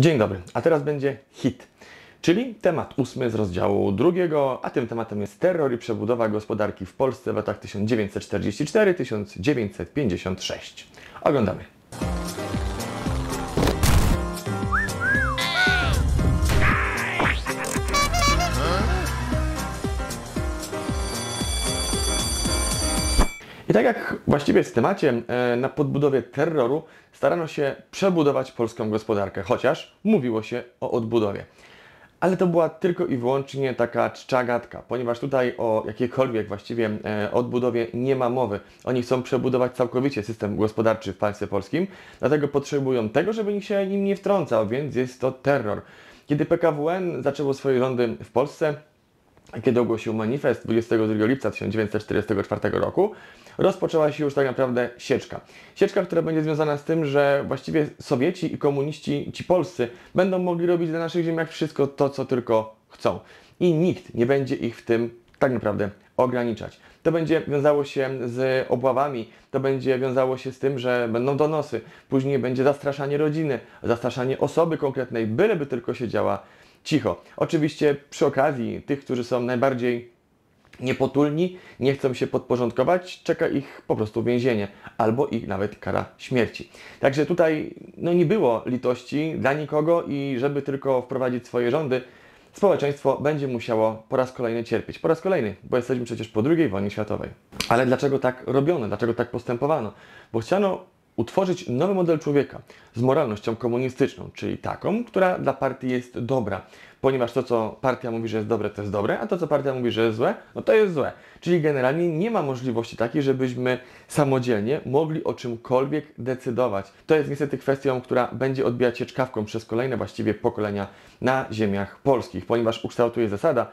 Dzień dobry, a teraz będzie hit, czyli temat 8 z rozdziału 2, a tym tematem jest terror i przebudowa gospodarki w Polsce w latach 1944-1956. Oglądamy. I tak jak właściwie w temacie, na podbudowie terroru starano się przebudować polską gospodarkę, chociaż mówiło się o odbudowie. Ale to była tylko i wyłącznie taka czczagadka, ponieważ tutaj o jakiejkolwiek właściwie odbudowie nie ma mowy. Oni chcą przebudować całkowicie system gospodarczy w państwie polskim, dlatego potrzebują tego, żeby nikt się nim nie wtrącał, więc jest to terror. Kiedy PKWN zaczęło swoje rządy w Polsce, kiedy ogłosił manifest 22 lipca 1944 roku, rozpoczęła się już tak naprawdę sieczka. Sieczka, która będzie związana z tym, że właściwie Sowieci i komuniści, ci polscy, będą mogli robić na naszych ziemiach wszystko to, co tylko chcą. I nikt nie będzie ich w tym tak naprawdę ograniczać. To będzie wiązało się z obławami, to będzie wiązało się z tym, że będą donosy, później będzie zastraszanie rodziny, zastraszanie osoby konkretnej, byleby tylko się działa cicho. Oczywiście przy okazji tych, którzy są najbardziej niepotulni, nie chcą się podporządkować, czeka ich po prostu więzienie albo ich nawet kara śmierci. Także tutaj no, nie było litości dla nikogo i żeby tylko wprowadzić swoje rządy, społeczeństwo będzie musiało po raz kolejny cierpieć. Po raz kolejny, bo jesteśmy przecież po II wojnie światowej. Ale dlaczego tak robiono? Dlaczego tak postępowano? Bo chciano utworzyć nowy model człowieka z moralnością komunistyczną, czyli taką, która dla partii jest dobra, ponieważ to, co partia mówi, że jest dobre, to jest dobre, a to, co partia mówi, że jest złe, no to jest złe. Czyli generalnie nie ma możliwości takiej, żebyśmy samodzielnie mogli o czymkolwiek decydować. To jest niestety kwestią, która będzie odbijać się czkawką przez kolejne właściwie pokolenia na ziemiach polskich, ponieważ ukształtuje zasada: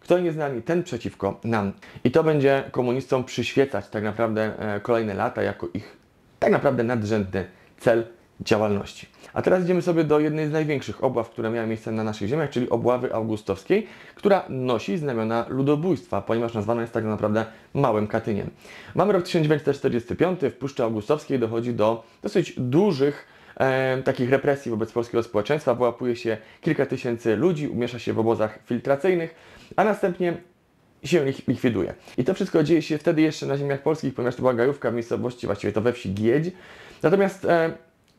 kto nie z nami, ten przeciwko nam. I to będzie komunistom przyświecać tak naprawdę kolejne lata jako ich tak naprawdę nadrzędny cel działalności. A teraz idziemy sobie do jednej z największych obław, która miała miejsce na naszych ziemiach, czyli obławy augustowskiej, która nosi znamiona ludobójstwa, ponieważ nazwana jest tak naprawdę Małym Katyniem. Mamy rok 1945, w Puszczy Augustowskiej dochodzi do dosyć dużych takich represji wobec polskiego społeczeństwa. Wyłapuje się kilka tysięcy ludzi, umiesza się w obozach filtracyjnych, a następnie się ich likwiduje. I to wszystko dzieje się wtedy jeszcze na ziemiach polskich, ponieważ to była gajówka w miejscowości, właściwie to we wsi Giedź. Natomiast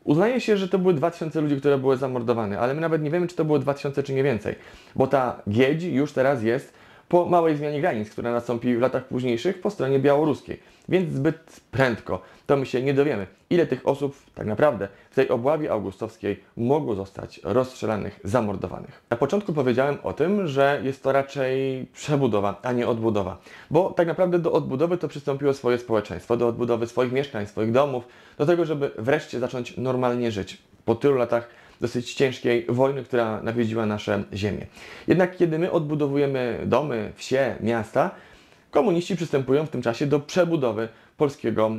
uznaje się, że to były 2000 ludzi, które były zamordowane, ale my nawet nie wiemy, czy to było 2000, czy nie więcej, bo ta Giedź już teraz jest po małej zmianie granic, która nastąpi w latach późniejszych po stronie białoruskiej. Więc zbyt prędko to my się nie dowiemy, ile tych osób tak naprawdę w tej obławie augustowskiej mogło zostać rozstrzelanych, zamordowanych. Na początku powiedziałem o tym, że jest to raczej przebudowa, a nie odbudowa, bo tak naprawdę do odbudowy to przystąpiło swoje społeczeństwo, do odbudowy swoich mieszkań, swoich domów, do tego, żeby wreszcie zacząć normalnie żyć po tylu latach dosyć ciężkiej wojny, która nawiedziła nasze ziemię. Jednak kiedy my odbudowujemy domy, wsie, miasta, komuniści przystępują w tym czasie do przebudowy polskiego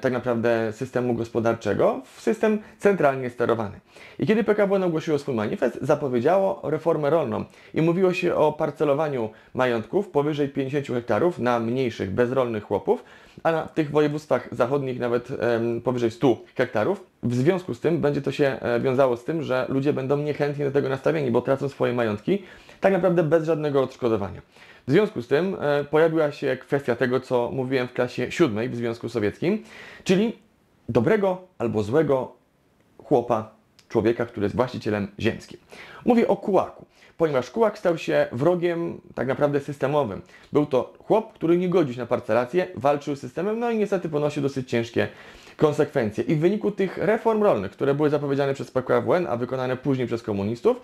tak naprawdę systemu gospodarczego w system centralnie sterowany. I kiedy PKWN ogłosiło swój manifest, zapowiedziało reformę rolną i mówiło się o parcelowaniu majątków powyżej 50 hektarów na mniejszych, bezrolnych chłopów, a na tych województwach zachodnich nawet powyżej 100 hektarów. W związku z tym będzie to się wiązało z tym, że ludzie będą niechętnie do tego nastawieni, bo tracą swoje majątki tak naprawdę bez żadnego odszkodowania. W związku z tym pojawiła się kwestia tego, co mówiłem w klasie 7 w Związku Sowieckim, czyli dobrego albo złego chłopa, człowieka, który jest właścicielem ziemskim. Mówię o kułaku, ponieważ kułak stał się wrogiem tak naprawdę systemowym. Był to chłop, który nie godził się na parcelację, walczył z systemem, no i niestety ponosił dosyć ciężkie konsekwencje. I w wyniku tych reform rolnych, które były zapowiedziane przez PKWN, a wykonane później przez komunistów,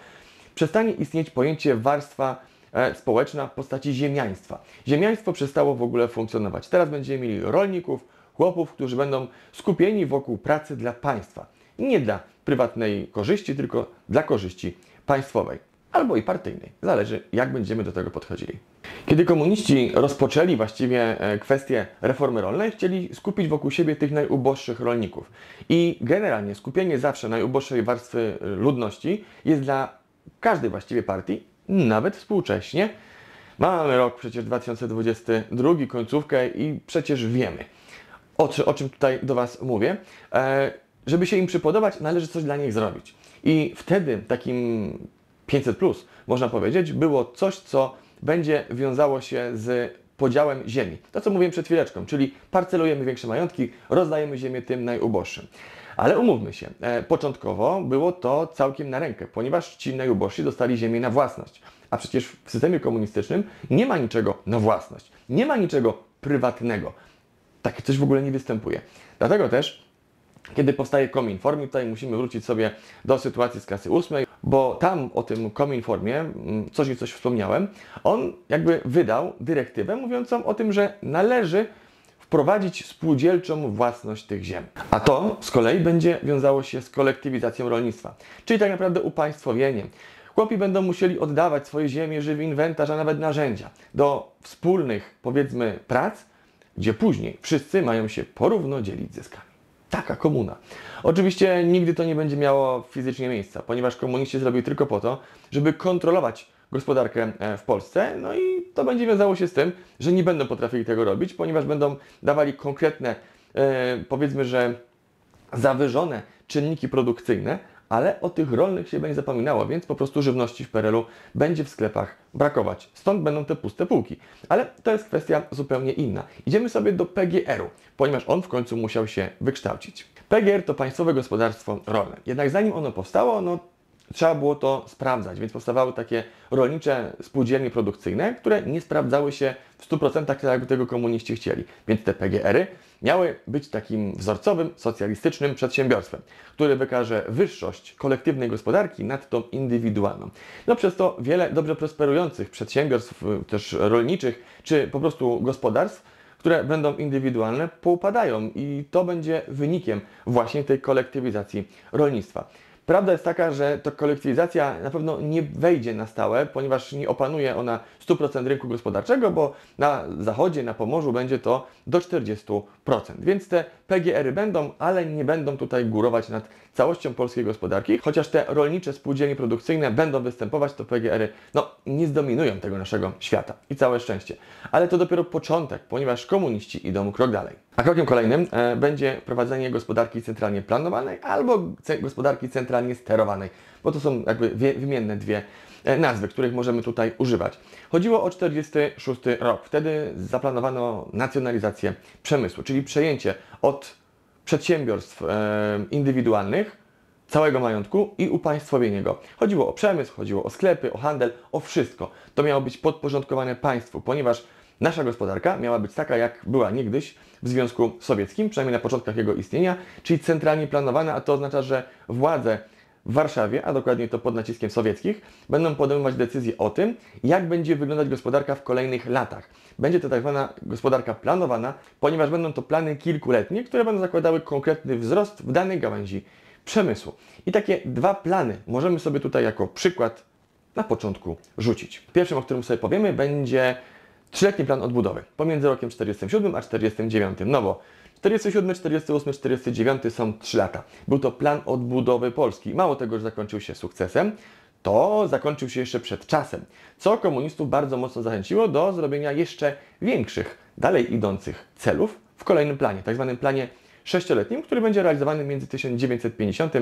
przestanie istnieć pojęcie warstwa społeczna w postaci ziemiaństwa. Ziemiaństwo przestało w ogóle funkcjonować. Teraz będziemy mieli rolników, chłopów, którzy będą skupieni wokół pracy dla państwa. Nie dla prywatnej korzyści, tylko dla korzyści państwowej albo i partyjnej. Zależy, jak będziemy do tego podchodzili. Kiedy komuniści rozpoczęli właściwie kwestię reformy rolnej, chcieli skupić wokół siebie tych najuboższych rolników. I generalnie skupienie zawsze najuboższej warstwy ludności jest dla każdej właściwie partii, nawet współcześnie. Mamy rok przecież 2022, końcówkę i przecież wiemy, o czym tutaj do Was mówię. Żeby się im przypodobać, należy coś dla nich zrobić. I wtedy takim 500+, można powiedzieć, było coś, co będzie wiązało się z podziałem ziemi. To, co mówiłem przed chwileczką, czyli parcelujemy większe majątki, rozdajemy ziemię tym najuboższym. Ale umówmy się, początkowo było to całkiem na rękę, ponieważ ci najubożsi dostali ziemię na własność. A przecież w systemie komunistycznym nie ma niczego na własność, nie ma niczego prywatnego. Takie coś w ogóle nie występuje. Dlatego też, kiedy powstaje KOMINFORM, i tutaj musimy wrócić sobie do sytuacji z klasy 8, bo tam o tym KOMINFORMie coś i coś wspomniałem, on jakby wydał dyrektywę mówiącą o tym, że należy wprowadzić spółdzielczą własność tych ziem. A to z kolei będzie wiązało się z kolektywizacją rolnictwa, czyli tak naprawdę upaństwowieniem. Chłopi będą musieli oddawać swoje ziemie, żywy inwentarz, a nawet narzędzia do wspólnych, powiedzmy, prac, gdzie później wszyscy mają się porówno dzielić zyskami. Taka komuna. Oczywiście nigdy to nie będzie miało fizycznie miejsca, ponieważ komuniści zrobili tylko po to, żeby kontrolować gospodarkę w Polsce, no i to będzie wiązało się z tym, że nie będą potrafili tego robić, ponieważ będą dawali konkretne, powiedzmy, że zawyżone czynniki produkcyjne, ale o tych rolnych się będzie zapominało, więc po prostu żywności w PRL-u będzie w sklepach brakować. Stąd będą te puste półki. Ale to jest kwestia zupełnie inna. Idziemy sobie do PGR-u, ponieważ on w końcu musiał się wykształcić. PGR to Państwowe Gospodarstwo Rolne. Jednak zanim ono powstało, no trzeba było to sprawdzać, więc powstawały takie rolnicze spółdzielnie produkcyjne, które nie sprawdzały się w 100% tak, jakby tego komuniści chcieli. Więc te PGR-y miały być takim wzorcowym, socjalistycznym przedsiębiorstwem, które wykaże wyższość kolektywnej gospodarki nad tą indywidualną. No przez to wiele dobrze prosperujących przedsiębiorstw, też rolniczych, czy po prostu gospodarstw, które będą indywidualne, poupadają i to będzie wynikiem właśnie tej kolektywizacji rolnictwa. Prawda jest taka, że to kolektywizacja na pewno nie wejdzie na stałe, ponieważ nie opanuje ona 100% rynku gospodarczego, bo na zachodzie, na Pomorzu będzie to do 40%. Więc te PGR-y będą, ale nie będą tutaj górować nad całością polskiej gospodarki. Chociaż te rolnicze spółdzielnie produkcyjne będą występować, to PGR-y nie zdominują tego naszego świata. I całe szczęście. Ale to dopiero początek, ponieważ komuniści idą krok dalej. A krokiem kolejnym będzie prowadzenie gospodarki centralnie planowanej albo gospodarki centralnie sterowanej, bo to są jakby wymienne dwie nazwy, których możemy tutaj używać. Chodziło o 1946 rok. Wtedy zaplanowano nacjonalizację przemysłu, czyli przejęcie od przedsiębiorstw indywidualnych całego majątku i upaństwowienie go. Chodziło o przemysł, chodziło o sklepy, o handel, o wszystko. To miało być podporządkowane państwu, ponieważ nasza gospodarka miała być taka, jak była niegdyś w Związku Sowieckim, przynajmniej na początkach jego istnienia, czyli centralnie planowana, a to oznacza, że władze w Warszawie, a dokładnie to pod naciskiem sowieckich, będą podejmować decyzje o tym, jak będzie wyglądać gospodarka w kolejnych latach. Będzie to tak zwana gospodarka planowana, ponieważ będą to plany kilkuletnie, które będą zakładały konkretny wzrost w danej gałęzi przemysłu. I takie dwa plany możemy sobie tutaj jako przykład na początku rzucić. Pierwszym, o którym sobie powiemy, będzie trzyletni plan odbudowy pomiędzy rokiem 47 a 49, no bo 47, 48, 49 są 3 lata. Był to plan odbudowy Polski. Mało tego, że zakończył się sukcesem, to zakończył się jeszcze przed czasem, co komunistów bardzo mocno zachęciło do zrobienia jeszcze większych, dalej idących celów w kolejnym planie, tak zwanym planie sześcioletnim, który będzie realizowany między 1950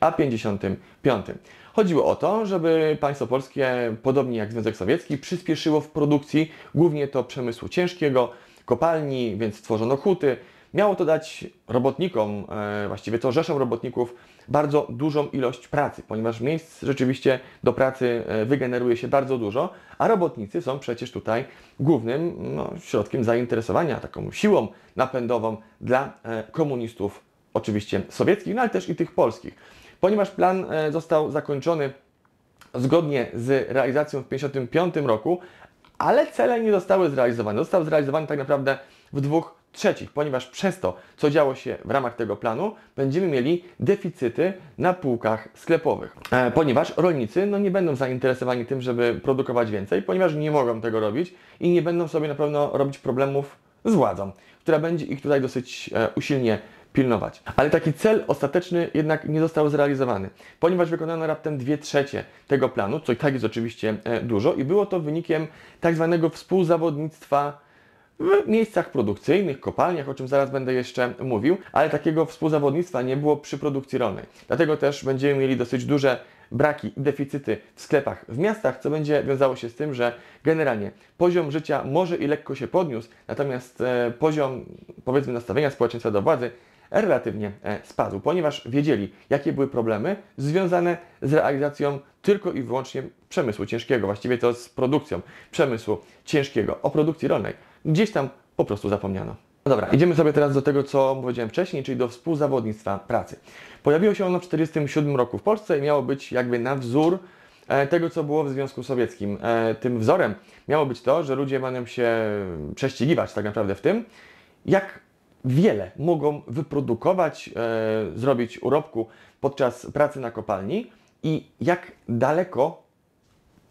a 1955. Chodziło o to, żeby państwo polskie, podobnie jak Związek Sowiecki, przyspieszyło w produkcji głównie to przemysłu ciężkiego, kopalni, więc stworzono huty. Miało to dać robotnikom, właściwie to rzeszom robotników, bardzo dużą ilość pracy, ponieważ miejsc rzeczywiście do pracy wygeneruje się bardzo dużo, a robotnicy są przecież tutaj głównym środkiem zainteresowania, taką siłą napędową dla komunistów, oczywiście sowieckich, no ale też i tych polskich. Ponieważ plan został zakończony zgodnie z realizacją w 1955 roku, ale cele nie zostały zrealizowane. Został zrealizowany tak naprawdę w 2/3, ponieważ przez to, co działo się w ramach tego planu, będziemy mieli deficyty na półkach sklepowych. Ponieważ rolnicy nie będą zainteresowani tym, żeby produkować więcej, ponieważ nie mogą tego robić i nie będą sobie na pewno robić problemów z władzą, która będzie ich tutaj dosyć usilnie pilnować. Ale taki cel ostateczny jednak nie został zrealizowany, ponieważ wykonano raptem 2/3 tego planu, co i tak jest oczywiście dużo i było to wynikiem tak zwanego współzawodnictwa w miejscach produkcyjnych, kopalniach, o czym zaraz będę jeszcze mówił, ale takiego współzawodnictwa nie było przy produkcji rolnej. Dlatego też będziemy mieli dosyć duże braki, deficyty w sklepach w miastach, co będzie wiązało się z tym, że generalnie poziom życia może i lekko się podniósł, natomiast poziom, powiedzmy, nastawienia społeczeństwa do władzy relatywnie spadł, ponieważ wiedzieli, jakie były problemy związane z realizacją tylko i wyłącznie przemysłu ciężkiego, właściwie to z produkcją przemysłu ciężkiego. O produkcji rolnej gdzieś tam po prostu zapomniano. No dobra, idziemy sobie teraz do tego, co powiedziałem wcześniej, czyli do współzawodnictwa pracy. Pojawiło się ono w 1947 roku w Polsce i miało być jakby na wzór tego, co było w Związku Sowieckim. Tym wzorem miało być to, że ludzie będą się prześcigiwać tak naprawdę w tym, jak wiele mogą wyprodukować, zrobić urobku podczas pracy na kopalni i jak daleko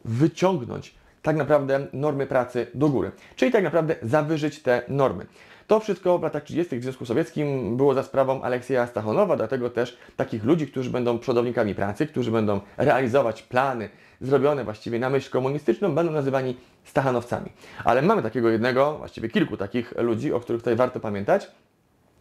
wyciągnąć tak naprawdę normy pracy do góry. Czyli tak naprawdę zawyżyć te normy. To wszystko w latach 30. w Związku Sowieckim było za sprawą Aleksieja Stachanowa, dlatego też takich ludzi, którzy będą przodownikami pracy, którzy będą realizować plany zrobione właściwie na myśl komunistyczną, będą nazywani stachanowcami. Ale mamy takiego jednego, właściwie kilku takich ludzi, o których tutaj warto pamiętać.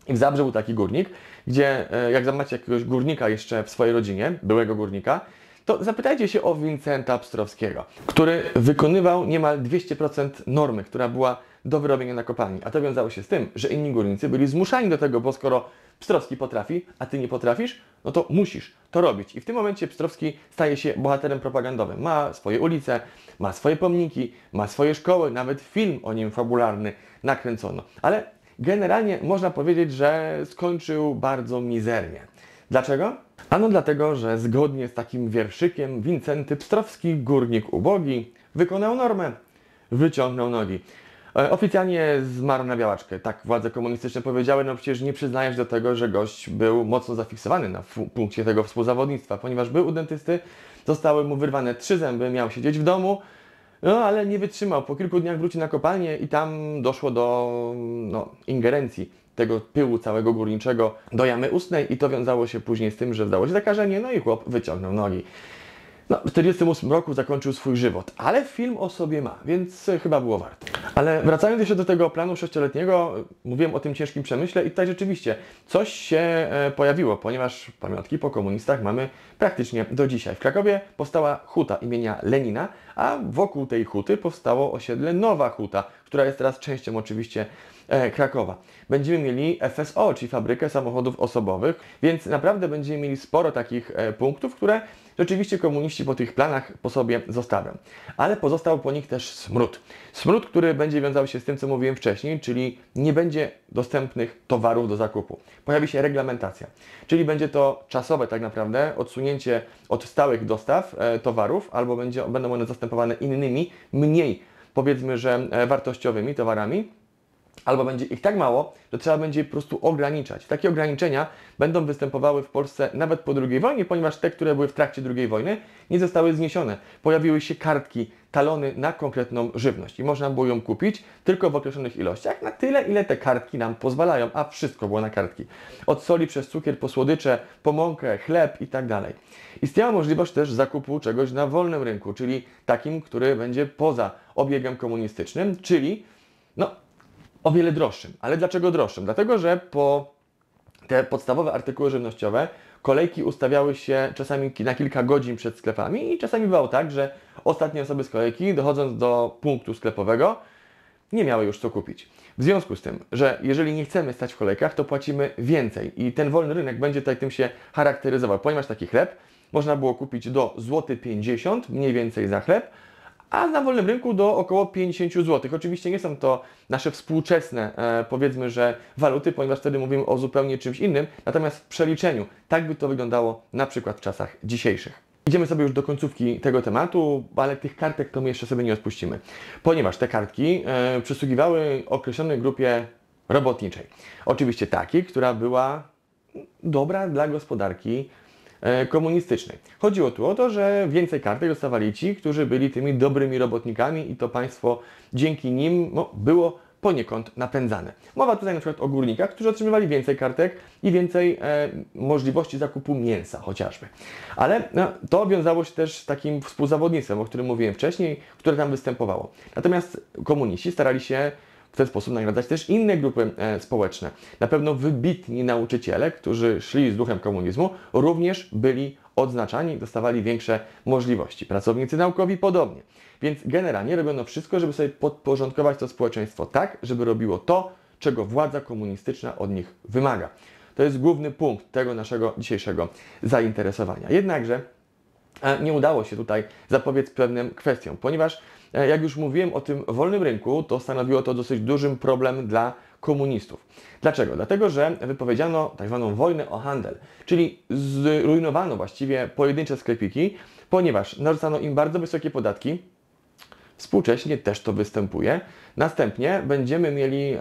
I w Zabrze był taki górnik, gdzie jak macie jakiegoś górnika jeszcze w swojej rodzinie, byłego górnika, to zapytajcie się o Wincenta Pstrowskiego, który wykonywał niemal 200% normy, która była do wyrobienia na kopalni. A to wiązało się z tym, że inni górnicy byli zmuszani do tego, bo skoro Pstrowski potrafi, a ty nie potrafisz, no to musisz to robić. I w tym momencie Pstrowski staje się bohaterem propagandowym. Ma swoje ulice, ma swoje pomniki, ma swoje szkoły, nawet film o nim fabularny nakręcono. Ale generalnie można powiedzieć, że skończył bardzo mizernie. Dlaczego? Ano dlatego, że zgodnie z takim wierszykiem Wincenty Pstrowski, górnik ubogi, wykonał normę, wyciągnął nogi. Oficjalnie zmarł na białaczkę. Tak władze komunistyczne powiedziały, no przecież nie przyznajesz do tego, że gość był mocno zafiksowany na punkcie tego współzawodnictwa, ponieważ był u dentysty, zostały mu wyrwane 3 zęby, miał siedzieć w domu, no ale nie wytrzymał. Po kilku dniach wrócił na kopalnię i tam doszło do ingerencji tego pyłu całego górniczego do jamy ustnej i to wiązało się później z tym, że wdało się zakażenie, no i chłop wyciągnął nogi. No, w 1948 roku zakończył swój żywot, ale film o sobie ma, więc chyba było warto. Ale wracając jeszcze do tego planu sześcioletniego, mówiłem o tym ciężkim przemyśle i tutaj rzeczywiście coś się pojawiło, ponieważ pamiątki po komunistach mamy praktycznie do dzisiaj. W Krakowie powstała huta imienia Lenina, a wokół tej huty powstało osiedle Nowa Huta, która jest teraz częścią oczywiście Krakowa. Będziemy mieli FSO, czyli Fabrykę Samochodów Osobowych, więc naprawdę będziemy mieli sporo takich punktów, które rzeczywiście komuniści po tych planach po sobie zostawią. Ale pozostał po nich też smród. Smród, który będzie wiązał się z tym, co mówiłem wcześniej, czyli nie będzie dostępnych towarów do zakupu. Pojawi się reglamentacja, czyli będzie to czasowe tak naprawdę odsunięcie od stałych dostaw towarów, albo będą one zastępowane innymi, mniej powiedzmy, że wartościowymi towarami, albo będzie ich tak mało, że trzeba będzie je po prostu ograniczać. Takie ograniczenia będą występowały w Polsce nawet po II wojnie, ponieważ te, które były w trakcie II wojny, nie zostały zniesione. Pojawiły się kartki, talony na konkretną żywność i można było ją kupić tylko w określonych ilościach, na tyle, ile te kartki nam pozwalają, a wszystko było na kartki. Od soli przez cukier, po słodycze, po mąkę, chleb i tak dalej. Istniała możliwość też zakupu czegoś na wolnym rynku, czyli takim, który będzie poza obiegiem komunistycznym, czyli o wiele droższym. Ale dlaczego droższym? Dlatego, że po te podstawowe artykuły żywnościowe kolejki ustawiały się czasami na kilka godzin przed sklepami i czasami bywało tak, że ostatnie osoby z kolejki, dochodząc do punktu sklepowego, nie miały już co kupić. W związku z tym, że jeżeli nie chcemy stać w kolejkach, to płacimy więcej i ten wolny rynek będzie tutaj tym się charakteryzował, ponieważ taki chleb można było kupić do zł 50 mniej więcej za chleb, a na wolnym rynku do około 50 zł. Oczywiście nie są to nasze współczesne, powiedzmy, że waluty, ponieważ wtedy mówimy o zupełnie czymś innym, natomiast w przeliczeniu tak by to wyglądało na przykład w czasach dzisiejszych. Idziemy sobie już do końcówki tego tematu, ale tych kartek to my jeszcze sobie nie odpuścimy, ponieważ te kartki przysługiwały określonej grupie robotniczej. Oczywiście takiej, która była dobra dla gospodarki komunistycznej. Chodziło tu o to, że więcej kartek dostawali ci, którzy byli tymi dobrymi robotnikami i to państwo dzięki nim było poniekąd napędzane. Mowa tutaj na przykład o górnikach, którzy otrzymywali więcej kartek i więcej możliwości zakupu mięsa chociażby. Ale to wiązało się też z takim współzawodnictwem, o którym mówiłem wcześniej, które tam występowało. Natomiast komuniści starali się w ten sposób nagradzać też inne grupy społeczne. Na pewno wybitni nauczyciele, którzy szli z duchem komunizmu, również byli odznaczani, dostawali większe możliwości. Pracownicy naukowi podobnie. Więc generalnie robiono wszystko, żeby sobie podporządkować to społeczeństwo tak, żeby robiło to, czego władza komunistyczna od nich wymaga. To jest główny punkt tego naszego dzisiejszego zainteresowania. Jednakże nie udało się tutaj zapobiec pewnym kwestiom, ponieważ jak już mówiłem o tym wolnym rynku, to stanowiło to dosyć dużym problemem dla komunistów. Dlaczego? Dlatego, że wypowiedziano tak zwaną wojnę o handel, czyli zrujnowano właściwie pojedyncze sklepiki, ponieważ narzucano im bardzo wysokie podatki. Współcześnie też to występuje. Następnie będziemy mieli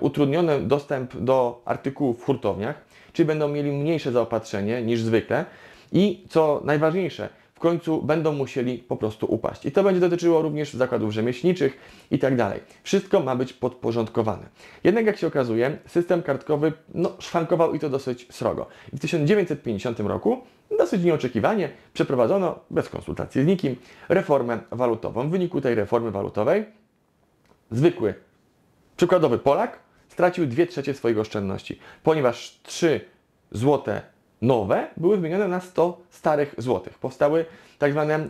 utrudniony dostęp do artykułów w hurtowniach, czyli będą mieli mniejsze zaopatrzenie niż zwykle i co najważniejsze, w końcu będą musieli po prostu upaść. I to będzie dotyczyło również zakładów rzemieślniczych i tak dalej. Wszystko ma być podporządkowane. Jednak jak się okazuje, system kartkowy szwankował i to dosyć srogo. W 1950 roku dosyć nieoczekiwanie przeprowadzono, bez konsultacji z nikim, reformę walutową. W wyniku tej reformy walutowej zwykły, przykładowy Polak stracił 2/3 swoich oszczędności, ponieważ 3 złote nowe były wymienione na 100 starych złotych. Powstały tak zwane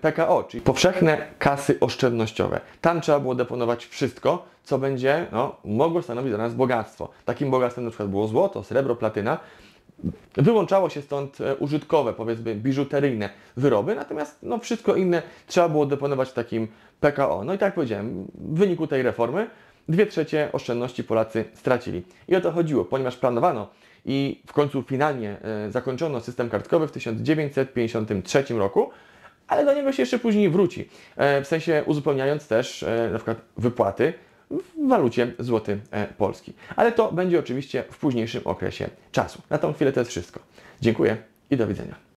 PKO, czyli powszechne kasy oszczędnościowe. Tam trzeba było deponować wszystko, co będzie mogło stanowić dla nas bogactwo. Takim bogactwem na przykład było złoto, srebro, platyna. Wyłączało się stąd użytkowe, powiedzmy, biżuteryjne wyroby, natomiast wszystko inne trzeba było deponować w takim PKO. No i tak jak powiedziałem, w wyniku tej reformy 2/3 oszczędności Polacy stracili. I o to chodziło, ponieważ planowano i w końcu finalnie zakończono system kartkowy w 1953 roku, ale do niego się jeszcze później wróci, w sensie uzupełniając też na przykład wypłaty w walucie złoty polski. Ale to będzie oczywiście w późniejszym okresie czasu. Na tą chwilę to jest wszystko. Dziękuję i do widzenia.